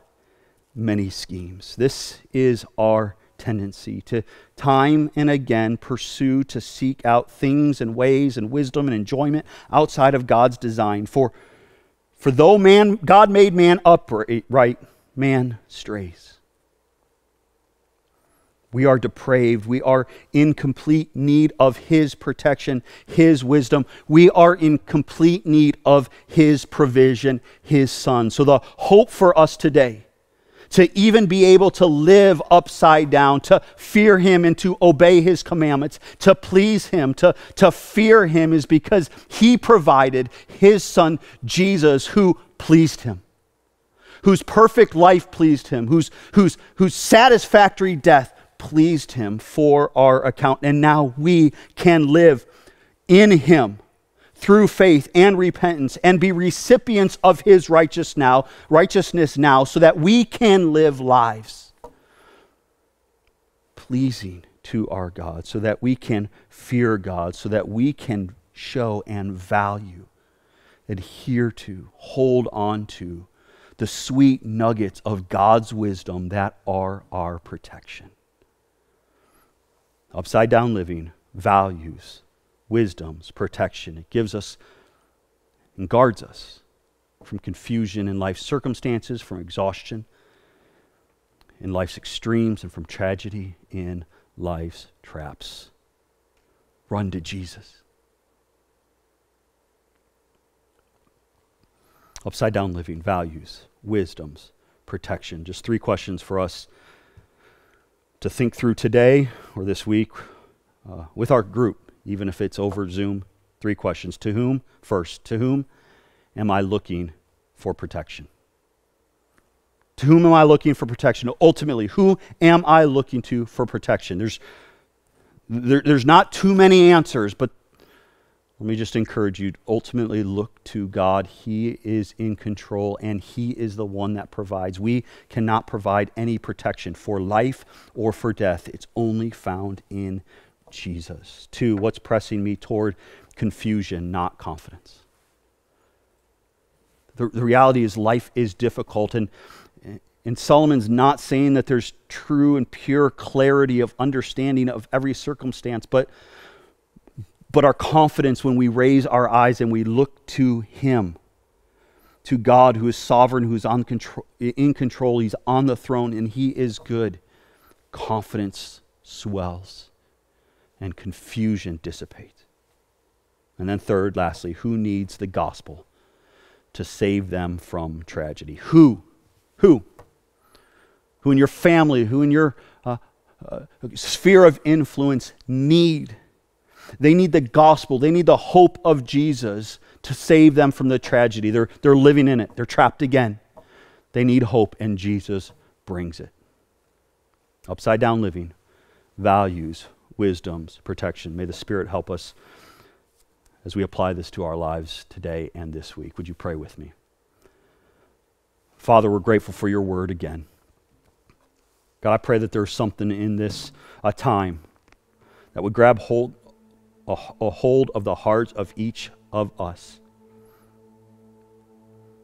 many schemes. This is our tendency to time and again pursue, to seek out things and ways and wisdom and enjoyment outside of God's design. For though man, God made man upright, man strays. We are depraved. We are in complete need of His protection, His wisdom. We are in complete need of His provision, His Son. So the hope for us today, to even be able to live upside down, to fear Him and to obey His commandments, to please Him, to fear Him, is because He provided His Son, Jesus, who pleased Him, whose perfect life pleased Him, whose satisfactory death pleased Him for our account. And now we can live in Him through faith and repentance and be recipients of His righteousness now, so that we can live lives pleasing to our God, so that we can fear God, so that we can show and value, adhere to, hold on to the sweet nuggets of God's wisdom that are our protection. Upside down living values wisdom's protection. It gives us and guards us from confusion in life's circumstances, from exhaustion in life's extremes, and from tragedy in life's traps. Run to Jesus. Upside down living values wisdom's protection. Just three questions for us to think through today or this week with our group, even if it's over Zoom. Three questions. To whom? First, to whom am I looking for protection? To whom am I looking for protection? Ultimately, who am I looking to for protection? There's not too many answers, but let me just encourage you, ultimately look to God. He is in control and He is the one that provides. We cannot provide any protection for life or for death. It's only found in Jesus. 2, what's pressing me toward confusion, not confidence? The reality is life is difficult, and Solomon's not saying that there's true and pure clarity of understanding of every circumstance, but our confidence when we raise our eyes and we look to Him, to God who is sovereign, who is in control, He's on the throne, and He is good, confidence swells and confusion dissipates. And then third, lastly, who needs the gospel to save them from tragedy? Who? Who in your family, who in your sphere of influence need? They need the gospel. They need the hope of Jesus to save them from the tragedy. They're living in it. They're trapped again. They need hope, and Jesus brings it. Upside down living values wisdom's protection. May the Spirit help us as we apply this to our lives today and this week. Would you pray with me? Father, we're grateful for your word again. God, I pray that there's something in this time that would grab a hold of the hearts of each of us.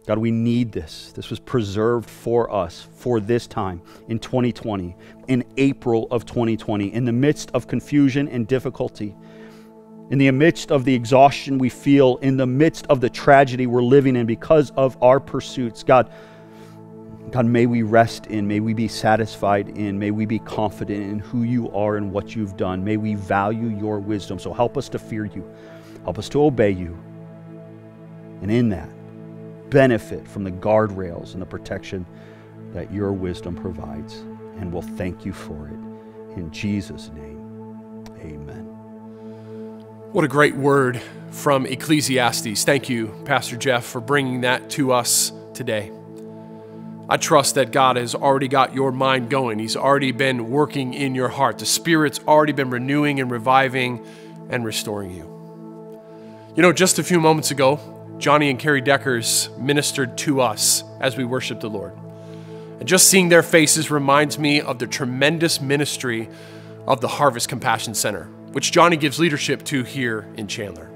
God, we need this. This was preserved for us for this time in 2020, in April of 2020, in the midst of confusion and difficulty, in the midst of the exhaustion we feel, in the midst of the tragedy we're living in because of our pursuits. God, may we rest in, may we be satisfied in, may we be confident in who you are and what you've done. May we value your wisdom. So help us to fear you. Help us to obey you. And in that, benefit from the guardrails and the protection that your wisdom provides. And we'll thank you for it. In Jesus' name, amen. What a great word from Ecclesiastes. Thank you, Pastor Jeff, for bringing that to us today. I trust that God has already got your mind going. He's already been working in your heart. The Spirit's already been renewing and reviving and restoring you. You know, just a few moments ago, Johnny and Carrie Deckers ministered to us as we worshiped the Lord. And just seeing their faces reminds me of the tremendous ministry of the Harvest Compassion Center, which Johnny gives leadership to here in Chandler.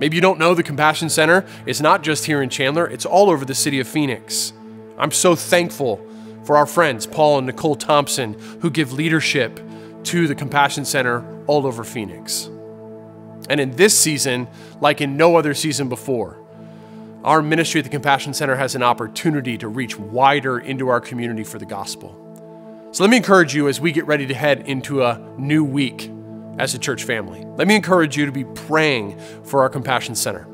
Maybe you don't know the Compassion Center. It's not just here in Chandler. It's all over the city of Phoenix. I'm so thankful for our friends, Paul and Nicole Thompson, who give leadership to the Compassion Center all over Phoenix. And in this season, like in no other season before, our ministry at the Compassion Center has an opportunity to reach wider into our community for the gospel. So let me encourage you as we get ready to head into a new week as a church family. Let me encourage you to be praying for our Compassion Center.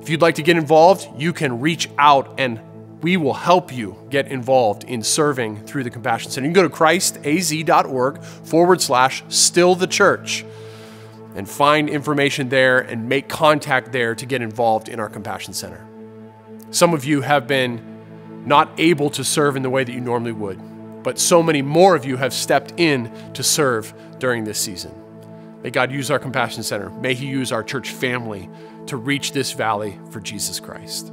If you'd like to get involved, you can reach out and we will help you get involved in serving through the Compassion Center. You can go to ChristAZ.org/stillthechurch and find information there and make contact there to get involved in our Compassion Center. Some of you have been not able to serve in the way that you normally would, but so many more of you have stepped in to serve during this season. May God use our Compassion Center. May He use our church family to reach this valley for Jesus Christ.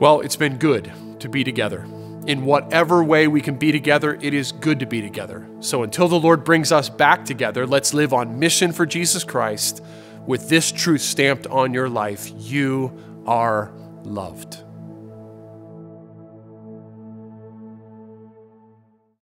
Well, it's been good to be together. In whatever way we can be together, it is good to be together. So until the Lord brings us back together, let's live on mission for Jesus Christ with this truth stamped on your life. You are loved.